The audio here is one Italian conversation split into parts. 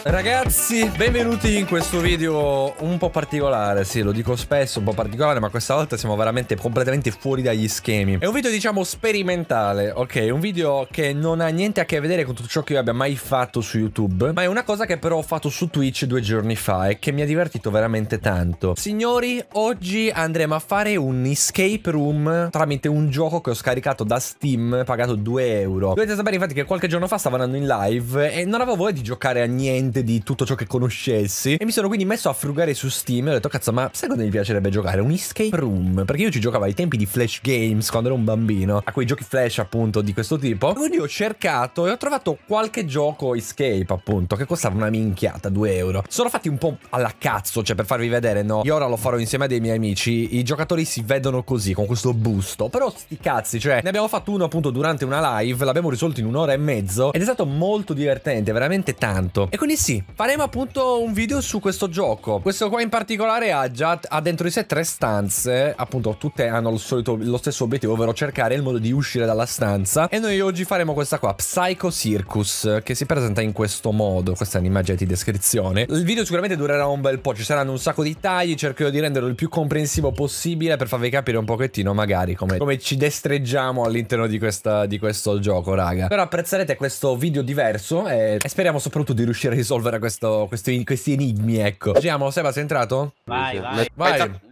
Ragazzi, benvenuti in questo video un po' particolare, sì, lo dico spesso, un po' particolare, ma questa volta siamo veramente completamente fuori dagli schemi. È un video, diciamo, sperimentale, ok? Un video che non ha niente a che vedere con tutto ciò che io abbia mai fatto su YouTube, ma è una cosa che però ho fatto su Twitch 2 giorni fa e che mi ha divertito veramente tanto. Signori, oggi andremo a fare un escape room tramite un gioco che ho scaricato da Steam, pagato 2 euro. Dovete sapere infatti che qualche giorno fa stavo andando in live e non avevo voglia di giocare a niente di tutto ciò che conoscessi e mi sono quindi messo a frugare su Steam e ho detto cazzo, ma sai cosa mi piacerebbe giocare? Un escape room, perché io ci giocavo ai tempi di Flash Games quando ero un bambino, a quei giochi flash appunto di questo tipo. Quindi ho cercato e ho trovato qualche gioco escape appunto che costava una minchiata, 2 euro. Sono fatti un po' alla cazzo, cioè per farvi vedere, no? Io ora lo farò insieme a dei miei amici. I giocatori si vedono così con questo busto, però sti cazzi, cioè ne abbiamo fatto uno appunto durante una live, l'abbiamo risolto in 1 ora e mezzo ed è stato molto divertente, veramente tanto. E quindi sì, faremo appunto un video su questo gioco. Questo qua in particolare ha già dentro di sé 3 stanze, appunto tutte hanno lo stesso obiettivo, ovvero cercare il modo di uscire dalla stanza. E noi oggi faremo questa qua, Psycho Circus, che si presenta in questo modo. Questa è un'immagine di descrizione. Il video sicuramente durerà un bel po', ci saranno un sacco di tagli, cercherò di renderlo il più comprensivo possibile per farvi capire un pochettino magari come ci destreggiamo all'interno di questo gioco, raga. Però apprezzerete questo video diverso e speriamo soprattutto di riuscire a risolvere questi enigmi, ecco. Facciamo, Seba, sei entrato? Vai.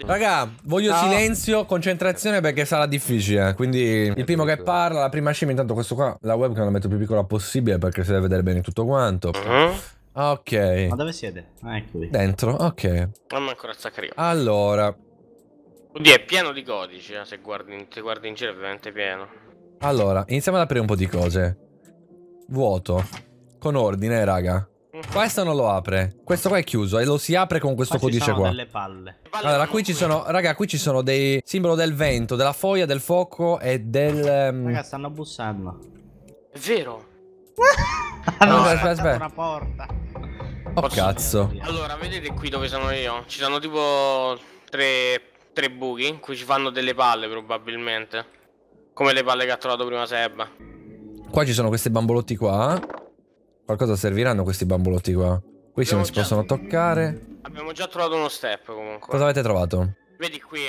Raga, voglio silenzio, concentrazione, perché sarà difficile. Quindi il primo che parla, la prima scimmia. Intanto questo qua, la webcam la metto più piccola possibile perché si deve vedere bene tutto quanto. Ok. Ma dove siete? Eccovi. Dentro, ok. Mamma ancora zaccario. Allora. Oddio, è pieno di codici, se guardi in giro è veramente pieno. Allora, iniziamo ad aprire un po' di cose. Vuoto. Con ordine, raga. Questo non lo apre. Questo qua è chiuso e lo si apre con questo codice qua. Delle palle. Allora qui ci sono, raga, qui ci sono dei simbolo del vento, della foglia, del fuoco e del... Raga, stanno bussando. È vero. No, aspetta. Una porta. Oh cazzo. Allora vedete qui dove sono io? Ci sono tipo tre buchi in cui ci fanno delle palle probabilmente. Come le palle che ha trovato prima Seba. Qua ci sono questi bambolotti qua. Qualcosa serviranno questi bambolotti qua. Questi non si possono toccare. Abbiamo già trovato uno step comunque. Cosa avete trovato? Vedi qui,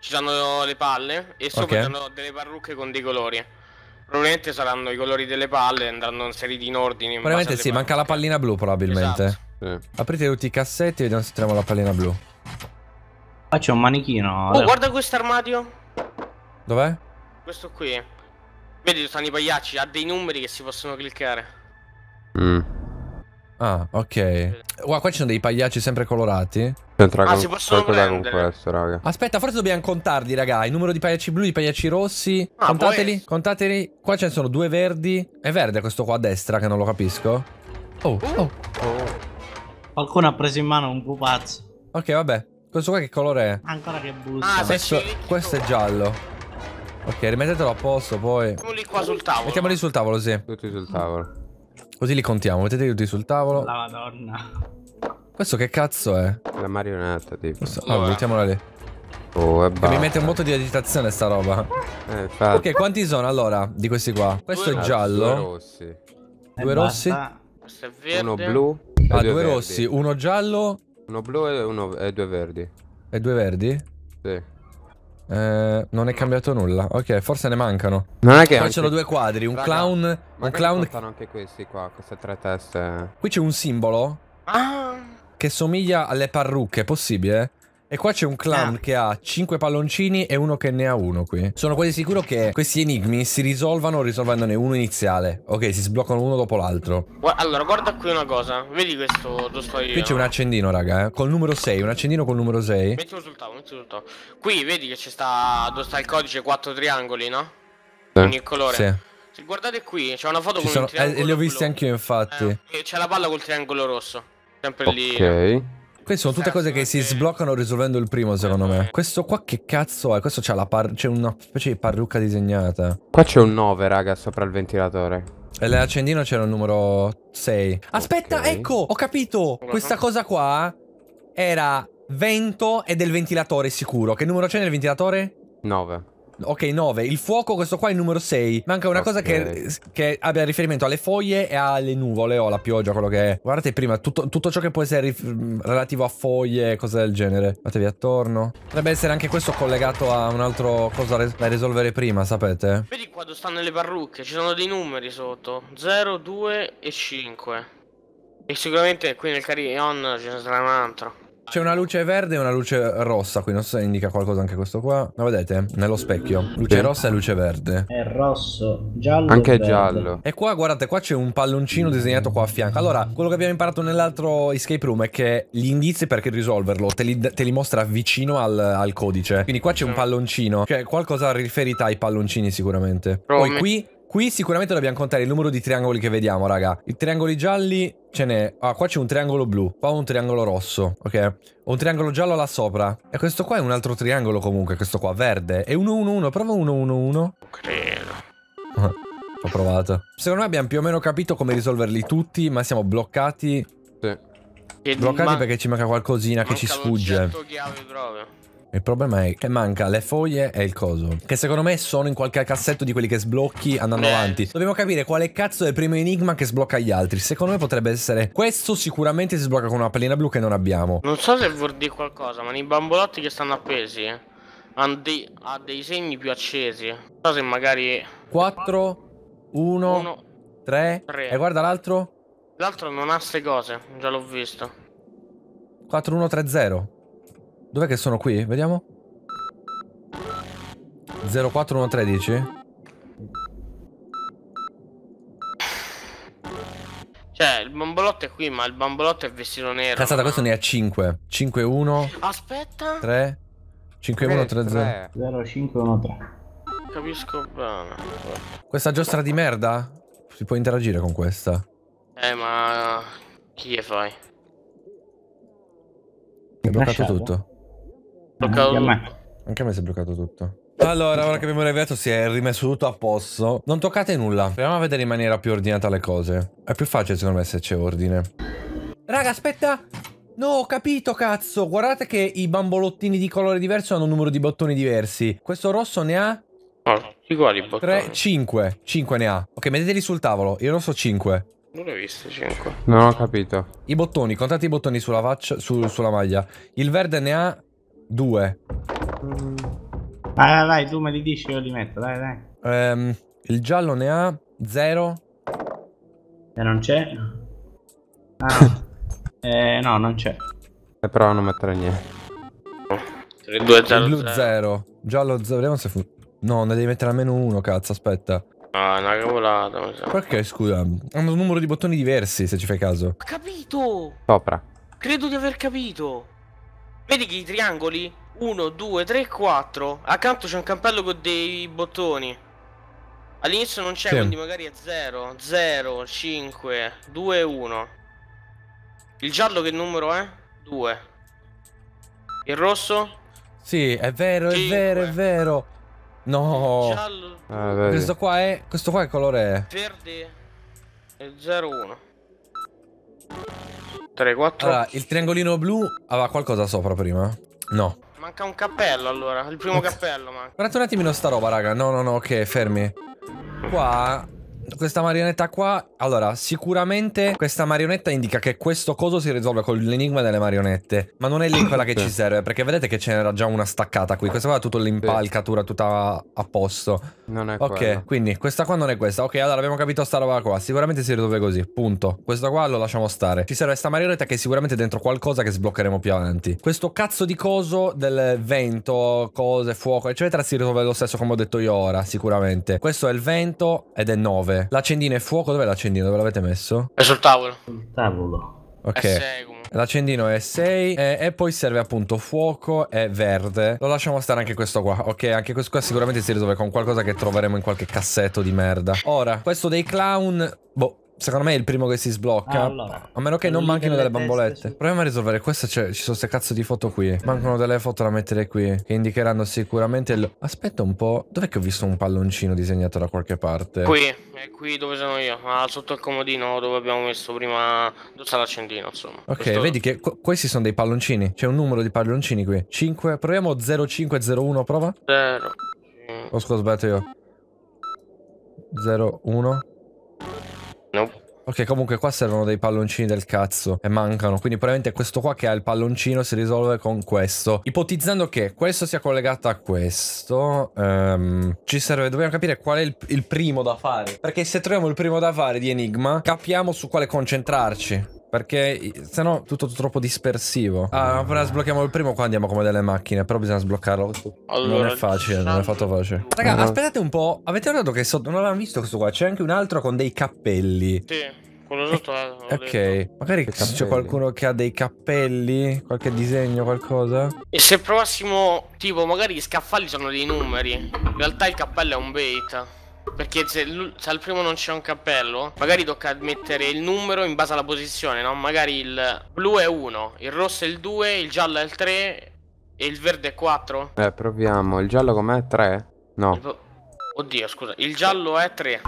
ci sono le palle e sopra ci sono delle parrucche con dei colori. Probabilmente saranno i colori delle palle, andranno inseriti in ordine. Probabilmente sì, manca la pallina blu probabilmente. Esatto. Aprite tutti i cassetti e vediamo se troviamo la pallina blu. Ah, c'è un manichino. Oh, guarda questo armadio. Dov'è? Questo qui. Vedi, stanno i pagliacci, ha dei numeri che si possono cliccare. Ah, ok. Guarda, qua ci sono dei pagliacci sempre colorati. Si possono prendere con questo, raga. Aspetta, forse dobbiamo contarli, raga. Il numero di pagliacci blu, di pagliacci rossi. Contateli, contateli. Qua ce ne sono 2 verdi. È verde questo qua a destra, che non lo capisco. Qualcuno ha preso in mano un pupazzo. Ok, vabbè. Questo qua che colore è? Ancora che busta. Questo è giallo. Ok, rimettetelo a posto poi. Mettiamoli qua sul tavolo. Mettiamoli sul tavolo, sì. Tutti sul tavolo. Così li contiamo, mettete tutti sul tavolo. La madonna. Questo che cazzo è? La marionetta tipo. Allora, buttiamola lì. Oh, e mi mette un moto di agitazione sta roba. Ok, quanti sono allora di questi qua? Questo è giallo. 2 rossi. 2 rossi. Questo è verde. 1 blu. Ah, 2 rossi, 1 giallo. 1 blu e 2 verdi. E 2 verdi? Sì. Non è cambiato nulla. Ok, forse ne mancano. Non è che poi sono 2 quadri, un clown. Ma un clown. Contano anche questi qua, queste 3 teste. Qui c'è un simbolo che somiglia alle parrucche, possibile? E qua c'è un clown che ha 5 palloncini e uno che ne ha 1 qui. Sono quasi sicuro che questi enigmi si risolvano risolvendone uno iniziale. Ok, si sbloccano uno dopo l'altro. Allora, guarda qui una cosa. Vedi questo storio? Qui c'è un accendino, raga, col numero 6. Un accendino col numero 6. Mettilo sul tavolo, mettilo sul tavolo. Qui vedi che ci sta, dove sta il codice, 4 triangoli, no? Ogni colore. Sì. Se guardate qui, c'è una foto con un triangolo. E li ho visti anch'io, infatti. C'è la palla col triangolo rosso. Sempre lì. Ok. Queste sono tutte cose che si sbloccano risolvendo il primo, secondo me. Questo qua che cazzo è? Questo c'è una specie di parrucca disegnata. Qua c'è un 9, raga, sopra il ventilatore. E l'accendino c'era il numero 6. Aspetta, ecco, ho capito. Questa cosa qua era vento e del ventilatore sicuro. Che numero c'è nel ventilatore? 9. Ok, 9. Il fuoco, questo qua è il numero 6. Manca una cosa che abbia riferimento alle foglie e alle nuvole o alla pioggia, quello che è. Guardate prima, tutto ciò che può essere relativo a foglie e cose del genere. Guardatevi attorno. Potrebbe essere anche questo collegato a un altro cosa da risolvere prima, sapete? Vedi qua dove stanno le parrucche, ci sono dei numeri sotto. 0, 2 e 5. E sicuramente qui nel carillon ce ne sarà un altro. C'è una luce verde e una luce rossa qui, non so se indica qualcosa anche questo qua. Lo vedete? Nello specchio. Luce rossa e luce verde. È rosso, giallo. Anche giallo. E qua, guardate, qua c'è un palloncino disegnato qua a fianco. Allora, quello che abbiamo imparato nell'altro escape room è che gli indizi per risolverlo te li mostra vicino al codice. Quindi qua c'è un palloncino, cioè qualcosa riferita ai palloncini sicuramente. Poi qui sicuramente dobbiamo contare il numero di triangoli che vediamo, raga. I triangoli gialli ce n'è. Ah, qua c'è un triangolo blu. Qua un triangolo rosso, ok? Un triangolo giallo là sopra. E questo qua è un altro triangolo comunque, questo qua, verde. È 1-1-1, prova 1-1-1. Non credo. Ho provato. Secondo me abbiamo più o meno capito come risolverli tutti, ma siamo bloccati. Sì. Bloccati perché ci manca qualcosina che ci sfugge. Il problema è che manca le foglie e il coso, che secondo me sono in qualche cassetto di quelli che sblocchi andando avanti. Dobbiamo capire quale cazzo è il primo enigma che sblocca gli altri. Secondo me potrebbe essere questo. Sicuramente si sblocca con una pallina blu che non abbiamo. Non so se vuol dire qualcosa, ma nei bambolotti che stanno appesi ha dei segni più accesi. Non so se magari 4, 1, 3. E guarda l'altro. L'altro non ha ste cose, già l'ho visto. 4, 1, 3, 0. Dov'è che sono qui? Vediamo. 04113. Cioè, il bambolotto è qui, ma il bambolotto è vestito nero. Cazzata, questo ne ha 5. 51. Aspetta. 3. 5130. 0513. Capisco bene. Questa giostra di merda? Si può interagire con questa. Ma chi le fai? È bloccato tutto. Anche a me si è bloccato tutto. Allora, ora che abbiamo arrivato si è rimesso tutto a posto. Non toccate nulla. Proviamo a vedere in maniera più ordinata le cose. È più facile secondo me se c'è ordine. Raga, aspetta. No, ho capito, cazzo. Guardate che i bambolottini di colore diverso hanno un numero di bottoni diversi. Questo rosso ne ha... Oh, uguali bottoni. 3, 5. 5 ne ha. Ok, metteteli sul tavolo. Il rosso 5. Non l'ho visto 5. Non ho capito. I bottoni, contate i bottoni sulla faccia, sulla maglia. Il verde ne ha 2. Vai, tu me li dici, io li metto, dai. Il giallo ne ha 0. E non c'è? Ah. No, non c'è. Però non metterò niente. 3, 2, 0. Blu 0. Giallo 0. Vediamo se fu... No, ne devi mettere almeno uno, cazzo, aspetta. Ah, è una cavolata. Perché, scusa? Hanno un numero di bottoni diversi, se ci fai caso. Ho capito! Sopra. Credo di aver capito. Vedi che i triangoli? 1, 2, 3, 4. Accanto c'è un campello con dei bottoni. All'inizio non c'è, sì. Quindi magari è 0, 0, 5, 2, 1. Il giallo che numero è? 2. Il rosso? Sì, è vero, 5. È vero, è vero. No, questo qua che colore è? Verde è 01 3, 4. Allora, il triangolino blu aveva qualcosa sopra prima? No. Manca un cappello allora, il primo cappello manca. Guardate un attimino sta roba, raga. No, ok, fermi. Qua, questa marionetta qua. Allora, sicuramente questa marionetta indica che questo coso si risolve con l'enigma delle marionette. Ma non è lì quella che ci serve, perché vedete che ce n'era già una staccata qui. Questa qua è tutta l'impalcatura, tutta a posto. Non è quella. Ok, quindi questa qua non è questa. Ok, allora abbiamo capito sta roba qua. Sicuramente si risolve così, punto. Questa qua lo lasciamo stare. Ci serve sta marionetta che è sicuramente dentro qualcosa che sbloccheremo più avanti. Questo cazzo di coso del vento, cose, fuoco, eccetera, si risolve lo stesso come ho detto io ora, sicuramente. Questo è il vento ed è 9. L'accendino è fuoco, dov'è l'accendino? Dove l'avete messo? È sul tavolo. Sul tavolo. Ok. L'accendino è 6 e poi serve appunto fuoco e verde. Lo lasciamo stare anche questo qua. Ok, anche questo qua sicuramente si risolve con qualcosa che troveremo in qualche cassetto di merda. Ora, questo dei clown... Boh. secondo me è il primo che si sblocca. Allora, a meno che non manchino delle bambolette. Proviamo a risolvere questo, cioè, ci sono ste cazzo di foto qui. Mancano delle foto da mettere qui, che indicheranno sicuramente il... Aspetta un po', dov'è che ho visto un palloncino disegnato da qualche parte? Qui. È qui dove sono io, sotto il comodino dove abbiamo messo prima, dove sta l'accendino, insomma. Ok, questo... vedi che questi sono dei palloncini, c'è un numero di palloncini qui. 5, proviamo 0501, prova. 0. Oh scusa, sbaglio io. 01. No. Ok, comunque qua servono dei palloncini del cazzo e mancano, quindi probabilmente questo qua che ha il palloncino si risolve con questo. Ipotizzando che questo sia collegato a questo, ci serve, dobbiamo capire qual è il primo da fare, perché se troviamo il primo da fare di enigma capiamo su quale concentrarci, perché sennò tutto troppo dispersivo. Ah, appena sblocchiamo il primo qua andiamo come delle macchine, però bisogna sbloccarlo. Allora, non è facile, non è fatto facile. Raga, aspettate un po', avete notato che sotto, non avevamo visto questo qua, c'è anche un altro con dei cappelli. Sì. Quello sotto ok, magari c'è qualcuno che ha dei cappelli, qualche disegno, qualcosa. E se provassimo, tipo, magari gli scaffali sono dei numeri. In realtà il cappello è un bait. Perché se al primo non c'è un cappello, magari tocca mettere il numero in base alla posizione, no? Magari il blu è 1, il rosso è il 2, il giallo è il 3 e il verde è 4. Proviamo, il giallo com'è? 3? No. Oddio, scusa, il giallo è 3.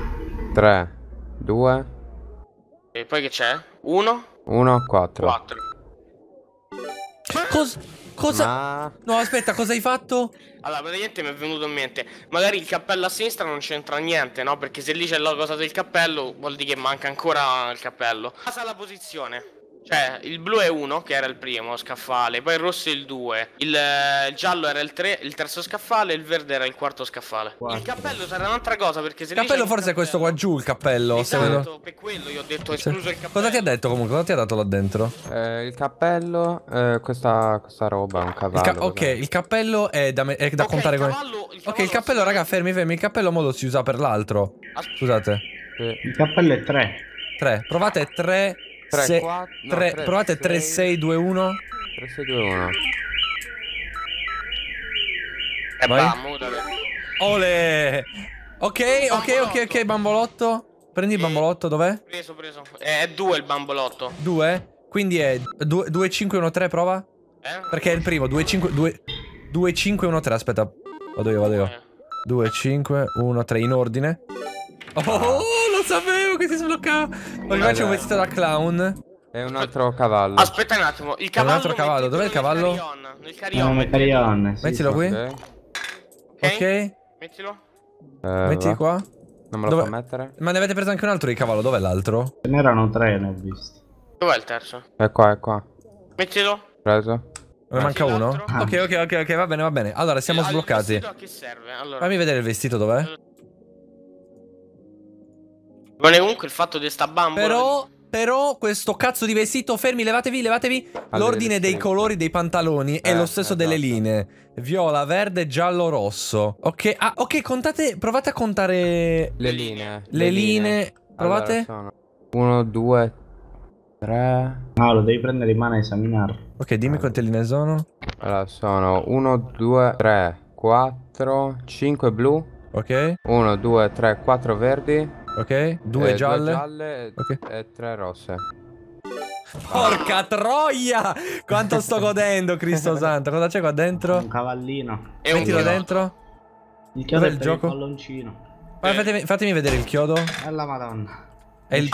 3, 2... E poi che c'è? 1? 1, 4. 4. Cosa? Ma... No, aspetta, cosa hai fatto? Allora, praticamente mi è venuto in mente, magari il cappello a sinistra non c'entra niente, no? Perché se lì c'è la cosa del cappello, vuol dire che manca ancora il cappello. Basa alla posizione. Cioè, il blu è 1, che era il primo scaffale, poi il rosso è il 2, il giallo era il 3, il terzo scaffale, il verde era il quarto scaffale. Quattro. Il cappello sarà un'altra cosa, perché se... Il cappello forse è questo qua giù, il cappello. Esatto, per quello io ho detto escluso il cappello. Cosa ti ha detto comunque? Cosa ti ha dato là dentro? Il cappello, questa roba, un cavallo. Il cappello è da contare con... Ok, il cappello, raga, fermi, il cappello modo si usa per l'altro. Scusate. Il cappello è 3. 3, provate 3... 3, 4, 3, provate 3, 6, 2, 1. 3, 6, 2, 1. E bam, ole. Ok, bambolotto. Prendi il bambolotto, dov'è? Preso. È 2 il bambolotto. 2? Quindi è 2, 5, 1, 3, prova? Perché è il primo, 2, 5, 2, 5, 1, 3, aspetta. Vado io. 2, 5, 1, 3, in ordine. Oh, lo sapevo che si sbloccava. Ormai c'è un vestito da clown. E un altro cavallo. Aspetta un attimo, il cavallo. Un altro cavallo, dov'è il cavallo? Nel carillon. Nel carillon. Mettilo qui. Ok. Mettilo. Metti qua. Non me lo fa mettere. Ma ne avete preso anche un altro di cavallo, dov'è l'altro? Ce n'erano tre, ne ho visti. Dov'è il terzo? È qua. Mettilo. Preso. Ne manca uno? Ok, va bene. Allora siamo sbloccati. Il vestito a che serve? Allora. Fammi vedere il vestito dov'è. Ma comunque il fatto di sta bambola... Però questo cazzo di vestito, fermi, levatevi. L'ordine dei colori dei pantaloni è lo stesso delle linee. Viola, verde, giallo, rosso. Ok, contate, provate a contare... Le linee. Provate. 1, 2, 3... No, lo devi prendere in mano e esaminarlo. Ok, dimmi quante linee sono. Allora, sono 1, 2, 3, 4, 5 blu. Ok. 1, 2, 3, 4 verdi. Ok, due gialle e 3 rosse. Porca troia! Quanto sto godendo, Cristo santo. Cosa c'è qua dentro? Un cavallino. E mettilo dentro. Il chiodo è il palloncino. Fatemi vedere il chiodo. Alla madonna. E il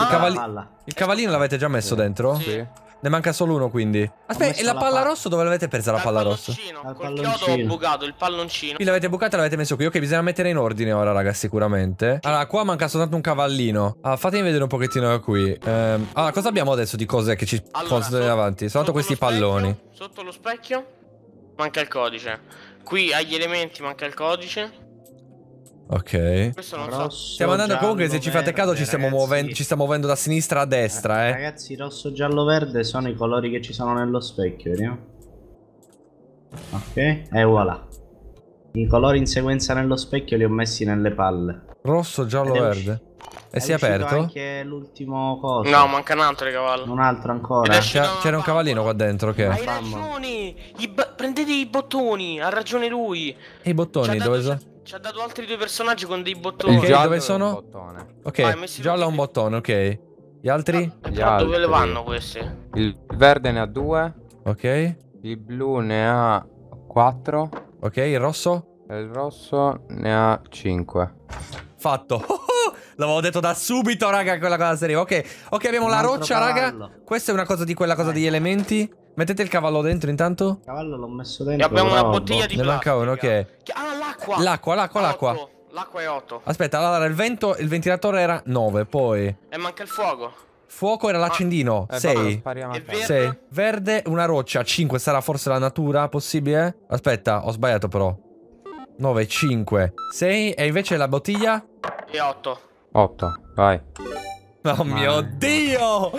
cavallino l'avete già messo dentro? Sì. Ne manca solo uno, quindi. Aspetta, e la palla rossa dove l'avete presa? La palla rossa? Col chiodo ho bucato il palloncino. Qui l'avete bucata e l'avete messo qui. Ok, bisogna mettere in ordine ora, raga, sicuramente. Allora, qua manca soltanto un cavallino. Allora, fatemi vedere un pochettino qui. Allora, cosa abbiamo adesso di cose che ci possono davanti? Soltanto questi palloni. Sotto lo specchio manca il codice. Qui agli elementi manca il codice. Ok. Questo non so. Stiamo andando comunque, se ci fate caso, ci stiamo muovendo da sinistra a destra, Ragazzi, rosso, giallo, verde sono i colori che ci sono nello specchio, vediamo. Ok, e voilà. I colori in sequenza nello specchio li ho messi nelle palle. Rosso, giallo, verde. E si è aperto? Anche l'ultimo coso. No, manca un altro cavallo. Un altro ancora. C'era un cavallino qua dentro che... Hai ragione! Prendete i bottoni, ha ragione lui. E i bottoni dove sono? Ci ha dato altri due personaggi con dei bottoni. Ok, dove sono? Ok, giallo ha un bottone, ok. Gli altri? Ma dove le vanno questi? Il verde ne ha 2. Ok. Il blu ne ha 4. Ok, il rosso? Il rosso ne ha 5. Fatto. L'avevo detto da subito, raga, quella cosa seria. Ok, ok, abbiamo la roccia, raga. Questa è una cosa di quella cosa degli elementi. Mettete il cavallo dentro intanto. Il cavallo l'ho messo dentro. E abbiamo una bottiglia di plastica. Ne manca uno, ok. Ah, l'acqua. L'acqua, l'acqua, l'acqua. L'acqua è 8. Aspetta, allora il vento, il ventilatore era 9, poi... E manca il fuoco. Fuoco era l'accendino, 6. Verde? Verde, una roccia, 5. Sarà forse la natura, possibile? Aspetta, ho sbagliato però. 9, 5, 6. E invece la bottiglia? E 8. 8, vai. Oh mio Dio!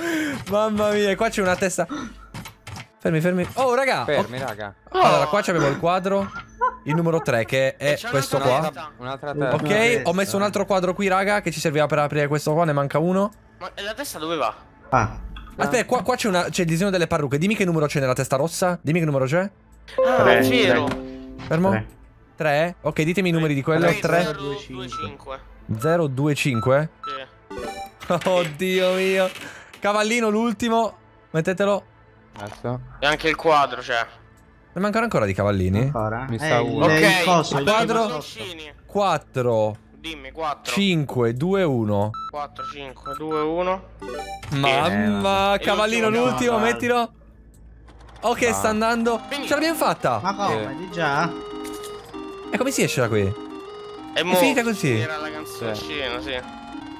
Mamma mia, qua c'è una testa... Fermi, fermi. Oh, raga. Fermi, raga. Allora, qua abbiamo il quadro. Il numero 3, che è questo qua. Un'altra testa. Ok, ho messo un altro quadro qui, raga, che ci serviva per aprire questo qua. Ne manca uno. Ma la testa dove va? Ah. Aspetta, qua c'è il disegno delle parrucche. Dimmi che numero c'è nella testa rossa. Dimmi che numero c'è. Ah, è vero. Fermo. 3. Ok, ditemi i numeri di quello. 3. 025. 025? Sì. Oddio mio. Cavallino, l'ultimo. Mettetelo. Adesso. E anche il quadro c'è. Ne mancano ancora di cavallini? Ancora? Mi sa uno. Ok, il quadro 4. Dimmi 4. 5, 2, 1. 4, 5, 2, 1. Mamma, cavallino l'ultimo, mettilo. Ok, sta andando. Ce l'abbiamo fatta. Ma come? Di già? E come si esce da qui? È finita così. Era la canzoncina, sì.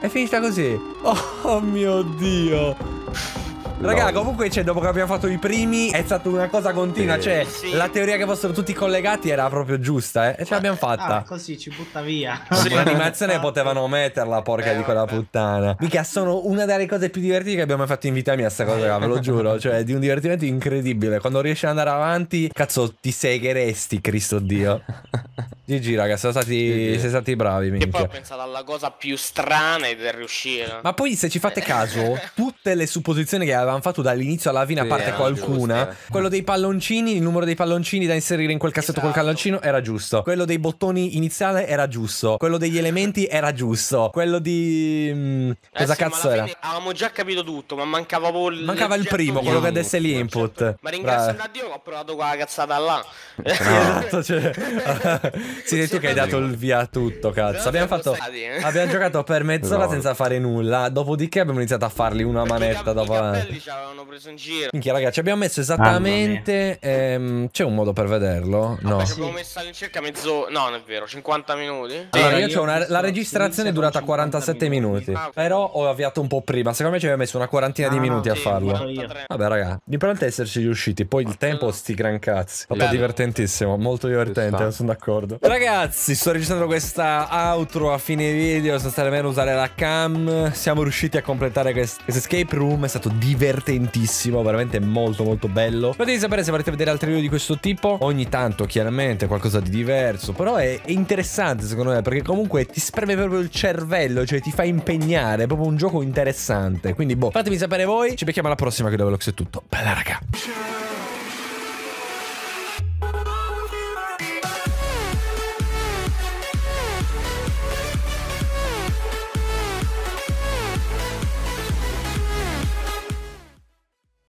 È finita così. Oh mio Dio. Raga, comunque, cioè, dopo che abbiamo fatto i primi è stata una cosa continua, cioè la teoria che fossero tutti collegati era proprio giusta, eh? E ce l'abbiamo fatta. Ah, così ci butta via. Sì, l'animazione potevano metterla, porca di quella puttana. Mica sono una delle cose più divertite che abbiamo mai fatto in vita mia, sta cosa, ve lo giuro. Cioè, di un divertimento incredibile. Quando riesci ad andare avanti, cazzo, ti segheresti, Cristo Dio. GG, raga, siete stati bravi, minchia. E poi ho pensato alla cosa più strana ed è riuscire. Ma poi, se ci fate caso, tutte le supposizioni che avevamo fatto dall'inizio alla fine, a parte qualcuna, quello dei palloncini, il numero dei palloncini da inserire in quel cassetto col calloncino era giusto, quello dei bottoni iniziale era giusto, quello degli elementi era giusto, quello di... cosa cazzo era? Avevamo già capito tutto, ma mancava il primo, quello che adesso è l'input. Ma ringrazio a Dio che ho provato quella cazzata là. Esatto, cioè sei tu che hai dato il via a tutto, cazzo. Abbiamo giocato per mezz'ora senza fare nulla, dopodiché abbiamo iniziato a farli una manetta dopo l'altra. Ci avevano preso in giro. Minchia, ragazzi, ci abbiamo messo esattamente. C'è un modo per vederlo? No, ci abbiamo messo all'incirca mezzo. No, non è vero, 50 minuti. Allora, io c'ho la registrazione è durata 47 minuti. Però ho avviato un po' prima. Secondo me ci aveva messo una quarantina di minuti a farlo. 43. Vabbè, raga, l'importante è esserci riusciti. Poi il tempo, sti gran cazzi. È stato divertentissimo. Molto divertente, sono d'accordo. Ragazzi, sto registrando questa outro a fine video senza nemmeno usare la cam. Siamo riusciti a completare questo escape room. È stato divertente. Divertentissimo, veramente molto molto bello. Fatemi sapere se volete vedere altri video di questo tipo. Ogni tanto chiaramente qualcosa di diverso, però è interessante secondo me, perché comunque ti spreme proprio il cervello, cioè ti fa impegnare, è proprio un gioco interessante. Quindi boh, fatemi sapere voi, ci becchiamo alla prossima, che da Velox è tutto. Bella raga.